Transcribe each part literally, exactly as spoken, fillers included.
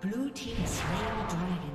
Blue team has slain the dragon.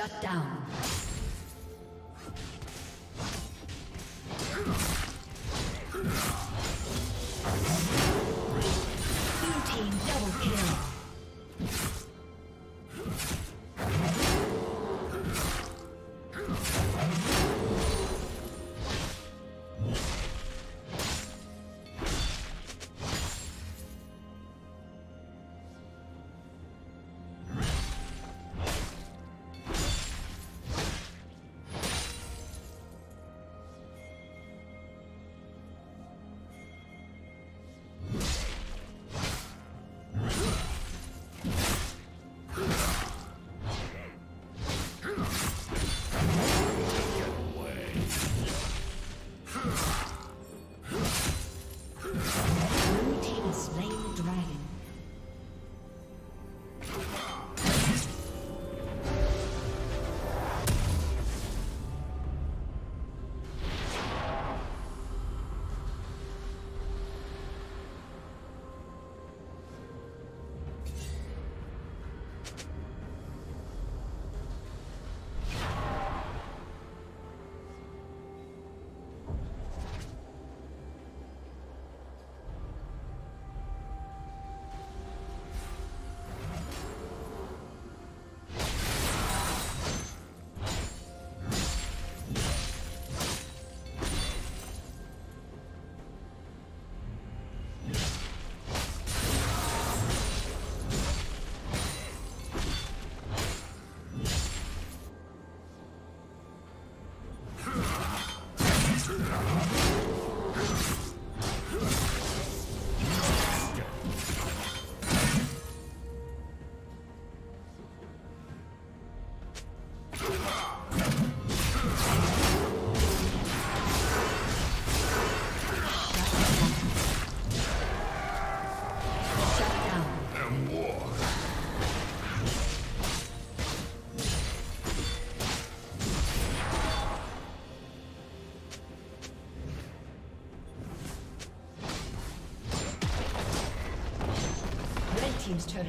Shut down. Blue team double kill. Blue team's turret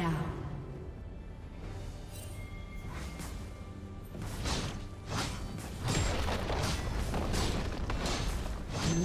down. Blue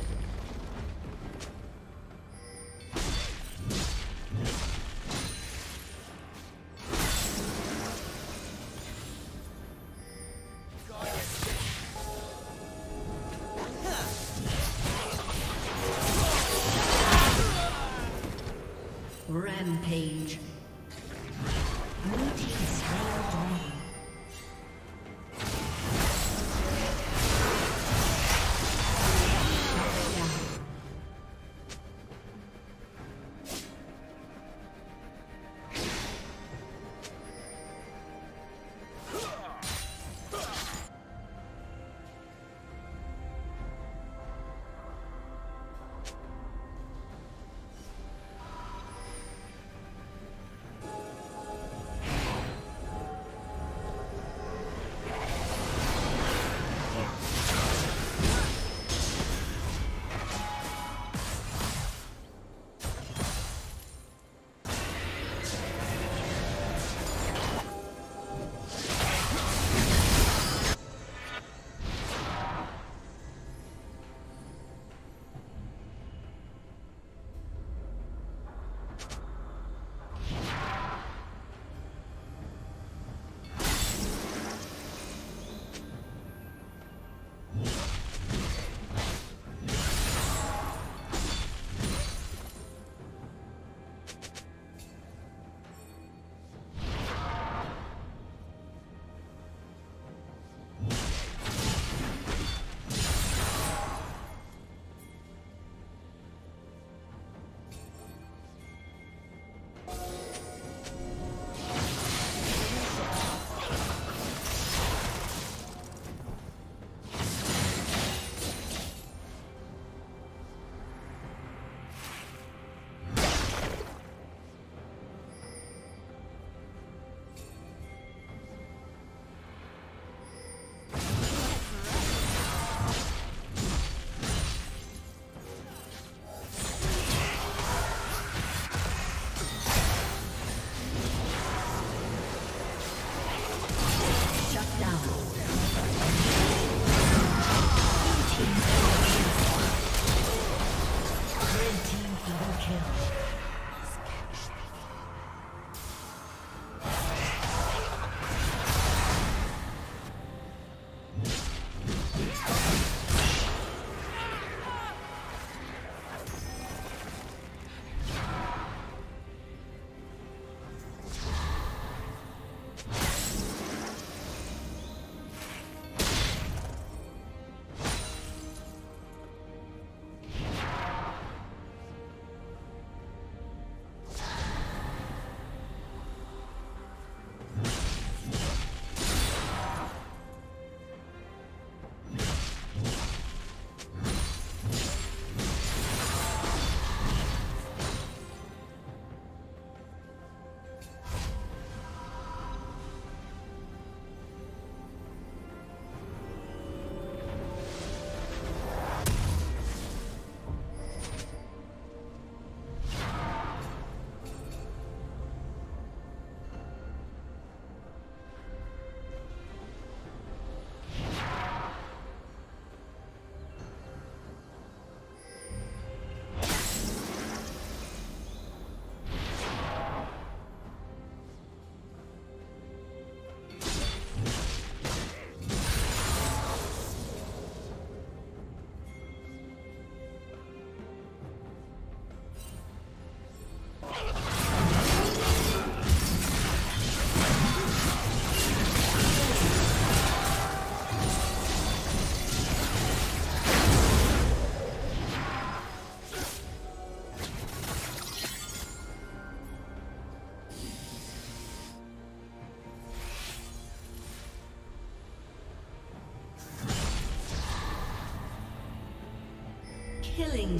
Rampage. Killing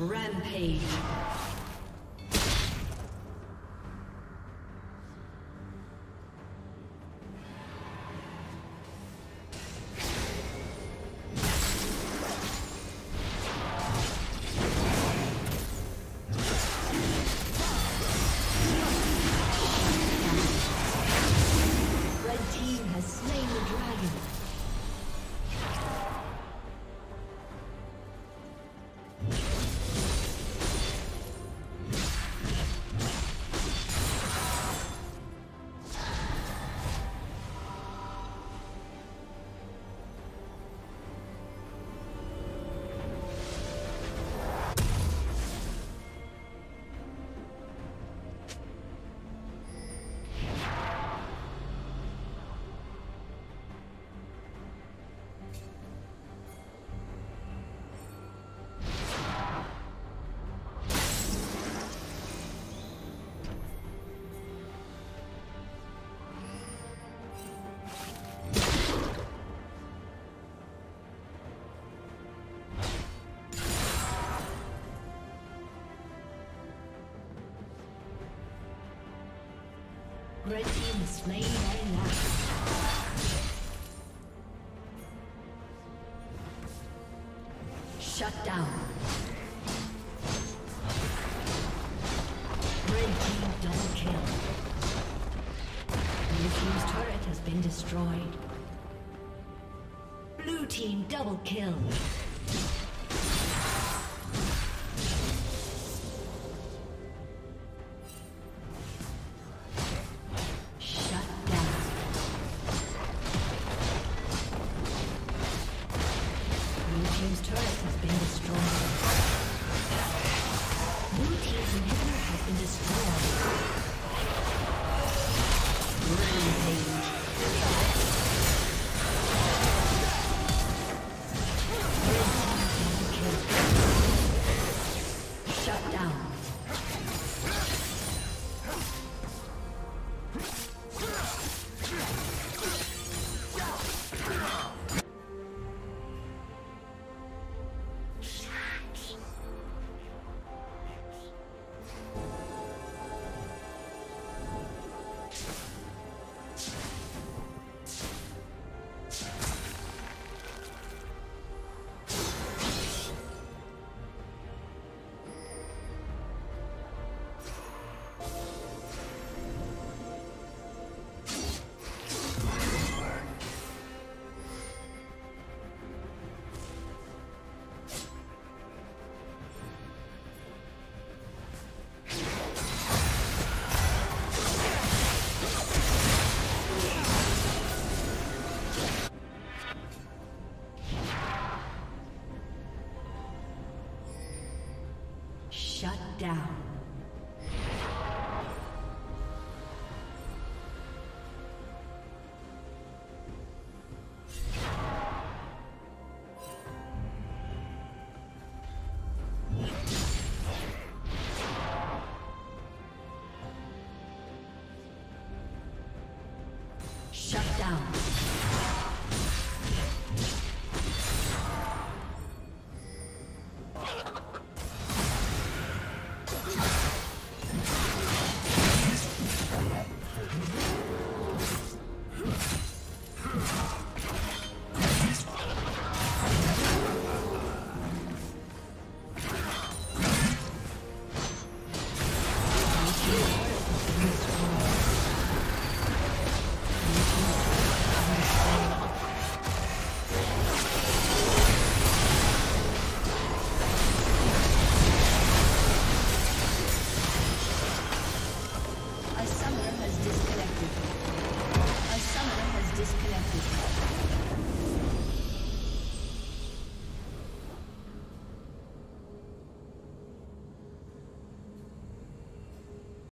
Rampage. Red team is slain by lightning. Shut down. Red team double kill. Blue team's turret has been destroyed. Blue team double kill.